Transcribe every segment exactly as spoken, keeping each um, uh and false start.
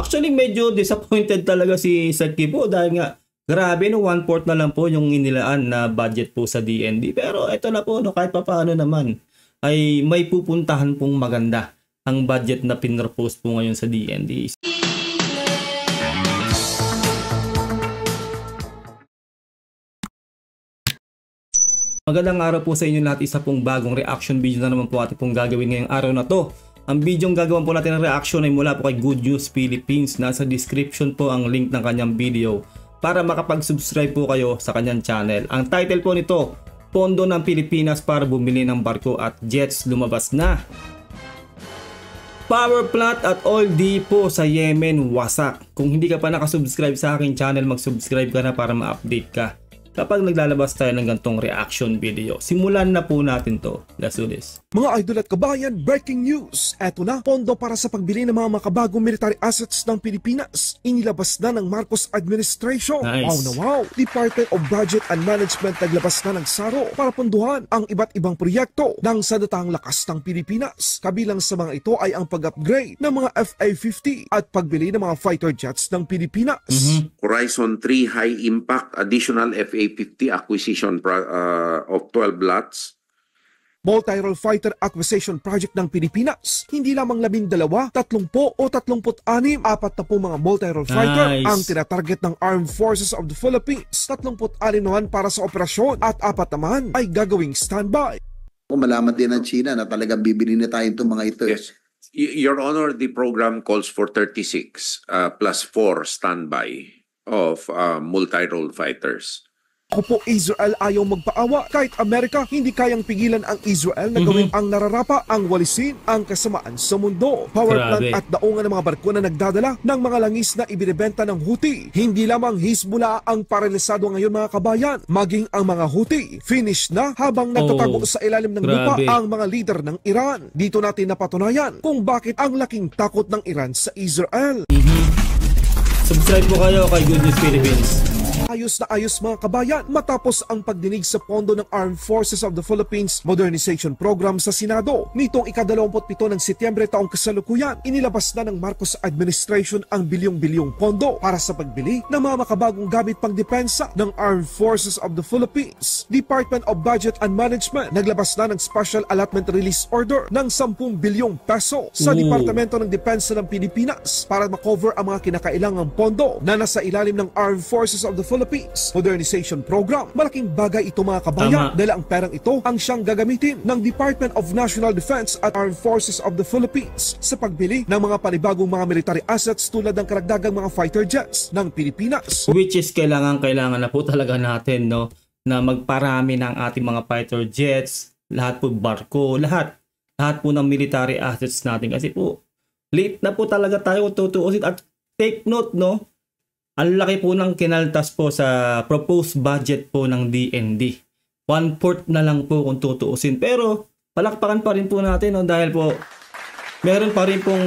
Actually, medyo disappointed talaga si Sir Gibo dahil nga grabe no, one-fourth na lang po yung inilaan na budget po sa D N D. Pero ito na po, no, kahit pa paano naman ay may pupuntahan pong maganda ang budget na pinropose po ngayon sa D N D. Magandang araw po sa inyo lahat. Isa pong bagong reaction video na naman po atin pong gagawin ngayong araw na to. Ang video ang gagawin po natin ng reaction ay mula po kay Good News Philippines. Nasa description po ang link ng kanyang video para makapag-subscribe po kayo sa kanyang channel. Ang title po nito, Pondo ng Pilipinas para bumili ng barko at jets lumabas na. Power plant at oil depot sa Yemen wasak. Kung hindi ka pa nakasubscribe sa aking channel, mag-subscribe ka na para ma-update ka kapag naglalabas tayo ng gantong reaction video. Simulan na po natin to. Let's do this. Mga idol at kabayan, breaking news! Eto na, pondo para sa pagbili ng mga makabagong military assets ng Pilipinas. Inilabas na ng Marcos Administration. Nice. Wow na wow! Department of Budget and Management naglabas na ng SARO para pondohan ang iba't ibang proyekto ng sandatang lakas ng Pilipinas. Kabilang sa mga ito ay ang pag-upgrade ng mga F A fifty at pagbili ng mga fighter jets ng Pilipinas. Mm-hmm. Horizon three High Impact Additional F A fifty Acquisition uh, of twelve lots. Multi-role fighter acquisition project ng Pilipinas. Hindi lamang labindalawa, tatlumpo o tatlumput-anim. Apat na po mga multi-role nice. fighter ang tinatarget ng Armed Forces of the Philippines. Tatlumput-anim naman para sa operasyon at apat naman ay gagawing standby. Kung malaman din ng China na talagang bibili na tayo itong mga ito. Yes. Your Honor, the program calls for thirty-six uh, plus four standby of uh, multi-role fighters. Ako po, Israel ayaw magpaawa. Kahit Amerika, hindi kayang pigilan ang Israel na gawin mm-hmm. ang nararapa, ang walisin, ang kasamaan sa mundo. Power plant at daungan ng mga barko na nagdadala ng mga langis na ibinibenta ng Houthi. Hindi lamang Hezbollah ang paralisado ngayon mga kabayan, maging ang mga Houthi. Finish na habang nagtatago oh, sa ilalim ng lupa ang mga leader ng Iran. Dito natin napatunayan kung bakit ang laking takot ng Iran sa Israel. Mm-hmm. Subscribe po kayo kay Good News Philippines. Ayos na ayos mga kabayan, matapos ang pagdinig sa pondo ng Armed Forces of the Philippines Modernization Program sa Senado. Nitong ikadalawamput pito ng Setyembre taong kasalukuyan, inilabas na ng Marcos Administration ang bilyong-bilyong pondo para sa pagbili ng mga makabagong gamit pang depensa ng Armed Forces of the Philippines. Department of Budget and Management naglabas na ng Special Allotment Release Order ng sampung bilyong peso sa Ooh. Departamento ng Depensa ng Pilipinas para makover ang mga kinakailangang pondo na nasa ilalim ng Armed Forces of the Philippines Modernization Program. Malaking bagay ito mga kabayan dahil ang perang ito ang siyang gagamitin ng Department of National Defense at Armed Forces of the Philippines sa pagbili ng mga panibagong mga military assets tulad ng karagdagang mga fighter jets ng Pilipinas. Which is kailangan kailangan na po talaga natin no na magparami ng ating mga fighter jets, lahat po barko, lahat lahat po ng military assets natin kasi po late na po talaga tayo tutuusin at take note no. Ang laki po ng kinaltas po sa proposed budget po ng D N D. one-fourth na lang po kung tutuusin. Pero palakpakan pa rin po natin no? Dahil po meron pa rin pong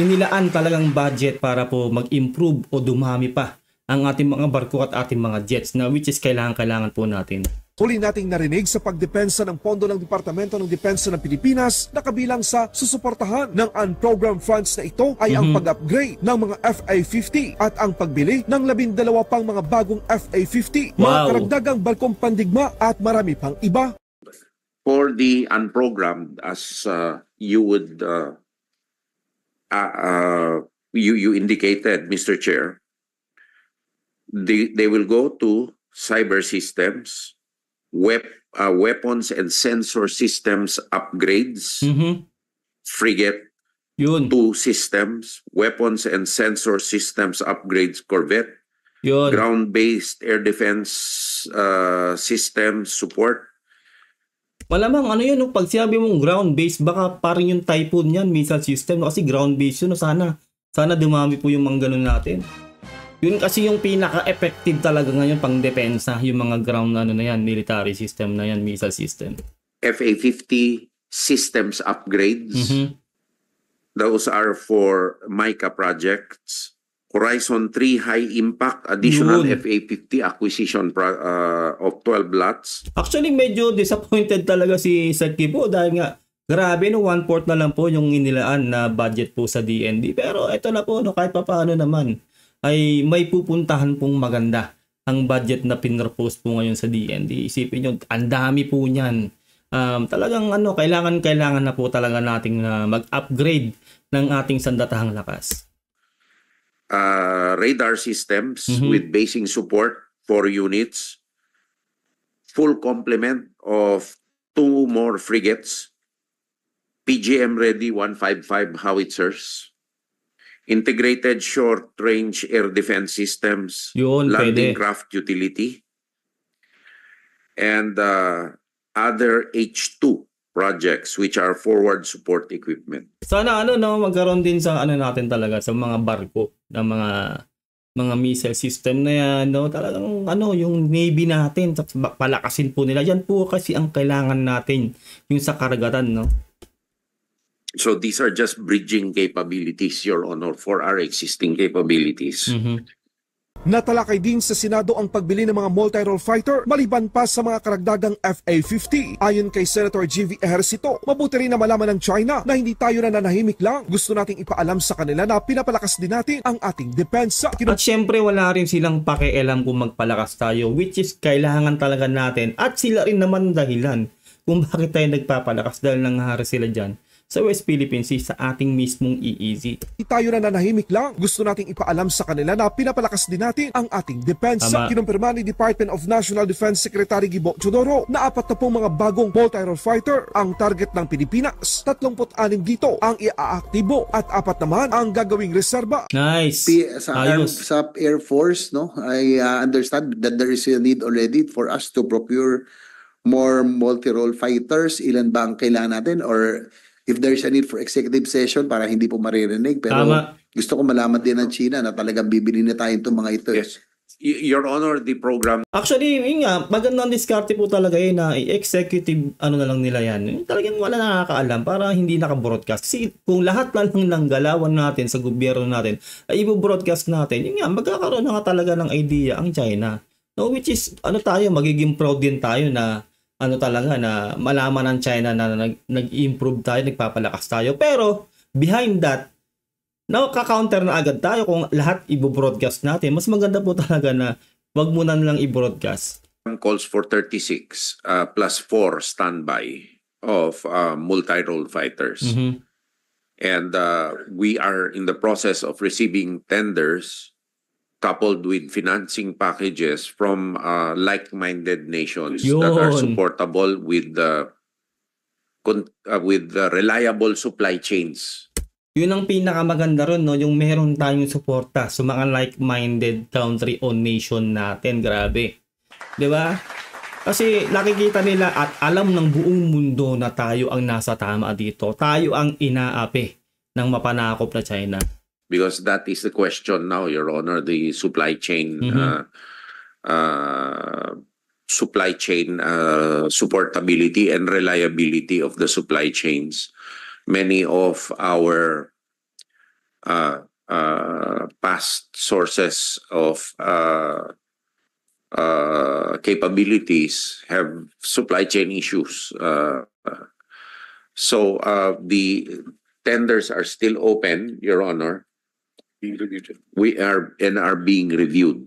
inilaan talagang budget para po mag-improve o dumami pa ang ating mga barko at ating mga jets na which is kailangan-kailangan po natin. Huli nating narinig sa pagdepensa ng pondo ng Departamento ng Depensa ng Pilipinas na kabilang sa susuportahan ng unprogrammed funds na ito ay mm-hmm. ang pag-upgrade ng mga F A fifty at ang pagbili ng labindalawa pang mga bagong F A fifty, wow. mga karagdagang barkong pandigma at marami pang iba. For the unprogrammed, as uh, you would uh, uh, uh, you you indicated, Mister Chair, they they will go to cyber systems. Wep uh, weapons and sensor systems upgrades, mm-hmm. frigate, yun. two systems, weapons and sensor systems upgrades, corvette, ground-based air defense uh, system support. Malamang ano yun, no? Pag sinabi mong ground-based, baka parang yung typhoon yan, missile system, no? Kasi ground-based yun, no? sana, sana dumami po yung mga ganun natin. Yun kasi yung pinaka-effective talaga ngayon pang depensa, yung mga ground ano na yan, military system na yan, missile system. F A fifty systems upgrades. Mm-hmm. Those are for MICA projects. Horizon three High Impact Additional F A fifty Acquisition uh, of twelve lots. Actually, medyo disappointed talaga si Sir Gibo dahil nga Grabe, no, one-fourth na lang po yung inilaan na budget po sa D N D. Pero ito na po, no, kahit papaano naman, ay may pupuntahan pong maganda ang budget na pinropose po ngayon sa D N D. Isipin nyo, ang dami po niyan. Um, talagang ano, kailangan-kailangan na po talaga nating uh, mag-upgrade ng ating sandatahang lakas. Uh, radar systems mm-hmm. with basing support for units. Full complement of two more frigates. P G M ready one fifty-five howitzers, integrated short range air defense systems, yun, landing pwede. Craft utility, and uh, other H two projects which are forward support equipment. Sana ano no magkaroon din sa ano natin talaga sa mga barko ng mga mga missile system na yan no, talagang ano yung Navy natin palakasin po nila yan po kasi ang kailangan natin yung sa karagatan no. So these are just bridging capabilities, Your Honor, for our existing capabilities. Mm-hmm. Natalakay din sa Senado ang pagbili ng mga multi-role fighter maliban pa sa mga karagdagang F A fifty. Ayon kay Senator J V Ejercito, mabuti rin na malaman ng China na hindi tayo nananahimik lang. Gusto nating ipaalam sa kanila na pinapalakas din natin ang ating depensa. Kino at syempre wala rin silang pakialam kung magpalakas tayo, which is kailangan talaga natin. At sila rin naman dahilan kung bakit tayo nagpapalakas dahil nanghahari sila dyan sa West Philippine Sea sa ating mismong E E Z. Tayo na nanahimik lang. Gusto nating ipaalam sa kanila na pinapalakas din natin ang ating depensa. Kinumpirma ni Department of National Defense Secretary Gibo Teodoro na apat na pong mga bagong multi-role fighter ang target ng Pilipinas. thirty-six dito ang iaaktibo at apat naman ang gagawing reserba. Nice. P sa, Air, sa Air Force, no, I uh, understand that there is a need already for us to procure more multi-role fighters. Ilan ba ang kailangan natin? Or if there's a need for executive session para hindi po maririnig. Pero Tama. gusto ko malaman din ng China na talagang bibili na tayo itong mga ito. Yes. Your Honor, the program. Actually, yun nga, magandang diskarte po talaga eh na executive ano na lang nila yan. Talagang wala nakakaalam para hindi nakabroadcast. Kasi kung lahat lang ng galawan natin sa gobyerno natin ay ibobroadcast natin, yun nga, magkakaroon na nga talaga ng idea ang China. No, which is, ano tayo, magiging proud din tayo na ano talaga na malaman ng China na nag-improve tayo, nagpapalakas tayo. Pero behind that, nakaka-counter na agad tayo kung lahat i-broadcast natin. Mas maganda po talaga na wag muna lang i-broadcast. Calls for thirty-six uh, plus four standby of uh, multi-role fighters. Mm-hmm. And uh, we are in the process of receiving tenders coupled with financing packages from uh, like-minded nations Yun. that are supportable with the uh, with the reliable supply chains. Yun ang pinakamaganda ron, no? Yung meron tayong suporta sa mga like-minded country o nation natin. Grabe. Diba? Kasi nakikita nila at alam ng buong mundo na tayo ang nasa tama dito. Tayo ang inaapi ng mapanakop na China. Because that is the question now, Your Honor, the supply chain, mm-hmm. uh, uh, supply chain uh, supportability and reliability of the supply chains. Many of our uh, uh, past sources of uh, uh, capabilities have supply chain issues. Uh, so uh, the tenders are still open, Your Honor. We are and are being reviewed.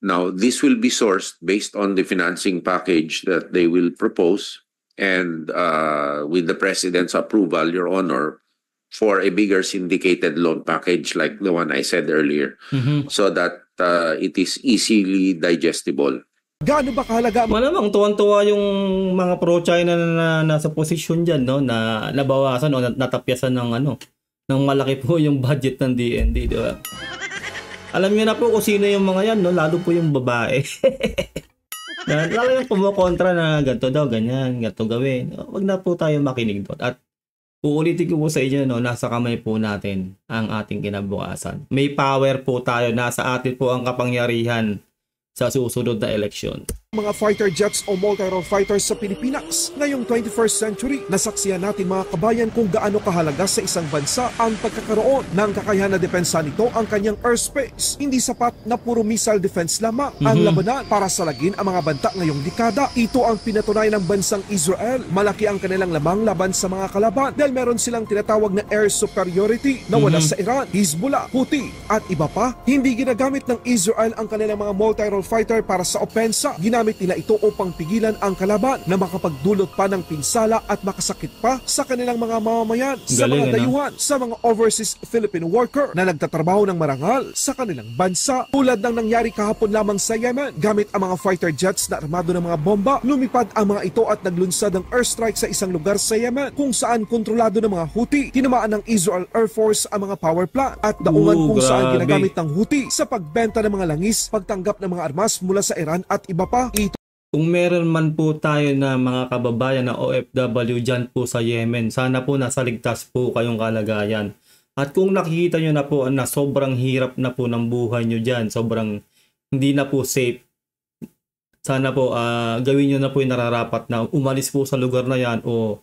Now, this will be sourced based on the financing package that they will propose and uh, with the President's approval, Your Honor, for a bigger syndicated loan package like the one I said earlier, mm-hmm. so that uh, it is easily digestible. Gaano ba kahalaga? Malamang tuwan-tuwa yung mga pro-China na nasa posisyon dyan, no? Na nabawasan o natapyasan ng ano, nang malaki po yung budget ng D N D, di ba? Alam niyo na po kung sino yung mga yan, no? Lalo po yung babae. Talagang kumukontra na ganito daw, ganyan, ganito gawin. Wag na po tayo makinig doon. At uulitin ko po sa inyo, no? Nasa kamay po natin ang ating kinabukasan. May power po tayo, nasa atin po ang kapangyarihan sa susunod na eleksyon. Mga fighter jets o multi-role fighters sa Pilipinas. Ngayong twenty-first century, nasaksihan natin mga kabayan kung gaano kahalaga sa isang bansa ang pagkakaroon ng kakayahan na depensa nito ang kanyang airspace. Hindi sapat na puro missile defense lamang mm-hmm. ang labanan para salagin ang mga banta ngayong dekada. Ito ang pinatunay ng bansang Israel. Malaki ang kanilang lamang laban sa mga kalaban dahil meron silang tinatawag na air superiority na wala mm-hmm. sa Iran, Hezbollah, Houthi at iba pa. Hindi ginagamit ng Israel ang kanilang mga multi-role fighter para sa opensa. Gamit nila ito upang pigilan ang kalaban na makapagdulot pa ng pinsala at makasakit pa sa kanilang mga mamamayan, sa mga dayuhan, sa mga overseas Filipino worker na nagtatrabaho ng marangal sa kanilang bansa. Tulad ng nangyari kahapon lamang sa Yemen, gamit ang mga fighter jets na armado ng mga bomba, lumipad ang mga ito at naglunsad ng airstrike sa isang lugar sa Yemen kung saan kontrolado ng mga Houthi. Tinamaan ng Israel Air Force ang mga power plant at daungan kung saan ginagamit ng Houthi sa pagbenta ng mga langis, pagtanggap ng mga armas mula sa Iran at iba pa. Kung meron man po tayo na mga kababayan na O F W dyan po sa Yemen, sana po nasa ligtas po kayong kalagayan. At kung nakikita nyo na po na sobrang hirap na po ng buhay nyo dyan, sobrang hindi na po safe, sana po uh, gawin nyo na po yung nararapat na umalis po sa lugar na yan o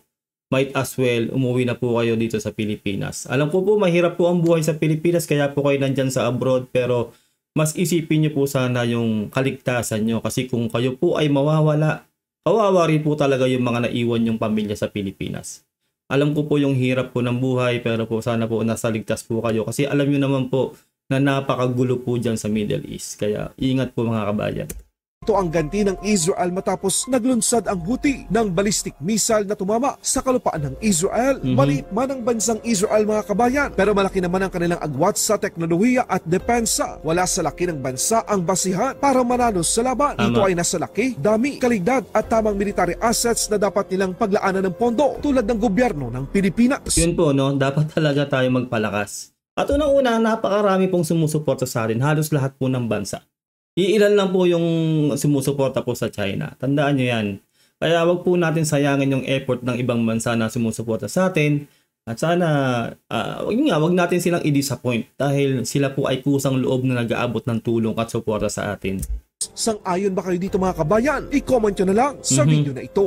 might as well umuwi na po kayo dito sa Pilipinas. Alam ko po mahirap po ang buhay sa Pilipinas kaya po kayo nandyan sa abroad, pero mas isipin nyo po sana yung kaligtasan nyo, kasi kung kayo po ay mawawala, kawawa rin po talaga yung mga naiwan yung pamilya sa Pilipinas. Alam ko po yung hirap po ng buhay, pero po sana po nasa ligtas po kayo kasi alam nyo naman po na napakagulo po dyan sa Middle East. Kaya ingat po mga kabayan. Ito ang ganti ng Israel matapos naglunsad ang Houthi ng ballistic missile na tumama sa kalupaan ng Israel. Mm-hmm. Maliit man ang bansang Israel mga kabayan, pero malaki naman ang kanilang agwat sa teknolohiya at depensa. Wala sa laki ng bansa ang basihan para manalo sa laban. Ama. Ito ay nasa laki, dami, kalidad at tamang military assets na dapat nilang paglaanan ng pondo tulad ng gobyerno ng Pilipinas. Yun po, no? Dapat talaga tayo magpalakas. At unang-una, napakarami pong sumusuporta sa atin, halos lahat po ng bansa. Iilan lang po yung sumusuporta po sa China. Tandaan nyo yan. Kaya wag po natin sayangin yung effort ng ibang bansa na sumusuporta sa atin. At sana, uh, wag, nga, wag natin silang i-disappoint dahil sila po ay kusang loob na nag-aabot ng tulong at suporta sa atin. Sang-ayon ba kayo dito mga kabayan? I-comment nyo na lang sa mm-hmm. video na ito.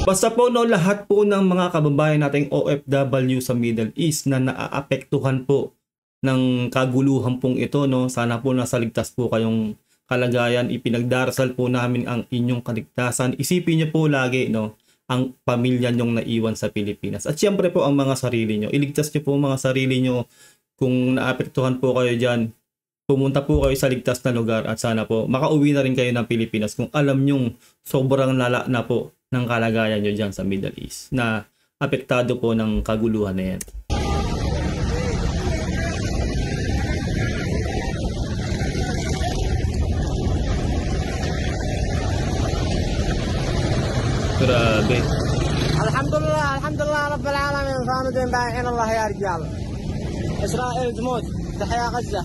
Basta po no, lahat po ng mga kababayan nating O F W sa Middle East na naaapektuhan po ng kaguluhan pong ito, no, sana po nasa ligtas po kayong kalagayan. Ipinagdarasal po namin ang inyong kaligtasan. Isipin niyo po lagi, no, ang pamilya niyong naiwan sa Pilipinas. At siyempre po ang mga sarili niyo. Iligtas niyo po ang mga sarili niyo. Kung naapektuhan po kayo diyan, pumunta po kayo sa ligtas na lugar at sana po makauwi na rin kayo ng Pilipinas kung alam niyong sobrang lala na po ng kalagayan nyo dyan sa Middle East na apektado po ng kaguluhan na yan. Grabe. Alhamdulillah, alhamdulillah, Rabbil Alamin, Sanudin Ba'in Allah ya Rijal. Israel Jumud, Dahya Gaza.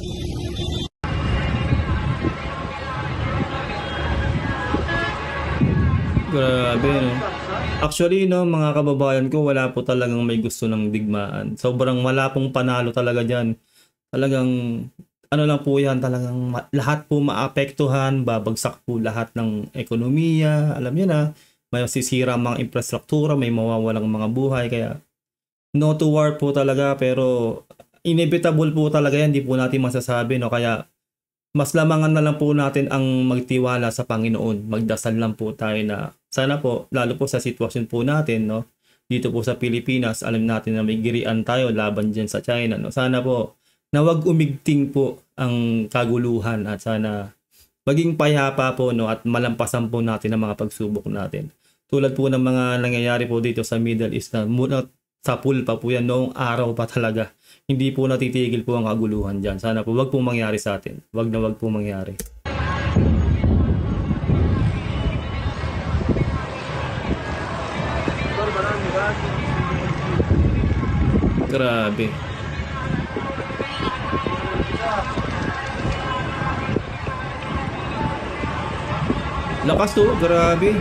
Grabe, no? Actually, no, mga kababayan ko, wala po talagang may gusto ng digmaan. Sobrang wala pong panalo talaga dyan. Talagang, ano lang po yan, talagang lahat po maapektuhan, babagsak po lahat ng ekonomiya. Alam nyo na, may sisira mga infrastruktura, may mawawalang mga buhay. Kaya, no to war po talaga, pero inevitable po talaga yan. Hindi po natin masasabi, no? Kaya, mas lamangan na lang po natin ang magtiwala sa Panginoon. Magdasal lang po tayo na sana po, lalo po sa sitwasyon po natin, no? Dito po sa Pilipinas, alam natin na may girian tayo laban dyan sa China, no? Sana po na wag umigting po ang kaguluhan at sana maging payapa po, no? At malampasan po natin ang mga pagsubok natin. Tulad po ng mga nangyayari po dito sa Middle East na muna sa pulpa po yan noong araw pa talaga. Hindi po natitigil po ang kaguluhan dyan. Sana po wag po mangyari sa atin. Wag na wag po mangyari. Grabe. Lakas to, grabe.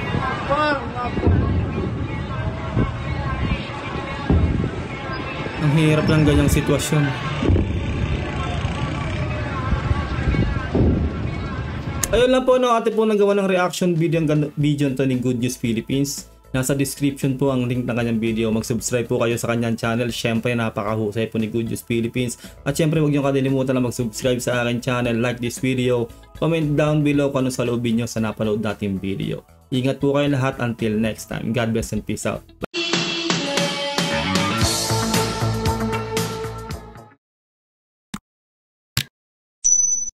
Ang hirap ng ganyang sitwasyon. Ayun lang po, no, ate po nagawa ng reaction video, ang video nito ni Good News Philippines. Nasa description po ang link ng kanyang video. Mag-subscribe po kayo sa kanyang channel. Siyempre, napakahusay po ni Good News Philippines. At siyempre, huwag niyong kadilimutan na mag-subscribe sa aking channel. Like this video. Comment down below kung ano sa loobin niyo sa napanood nating video. Ingat po kayo lahat. Until next time. God bless and peace out.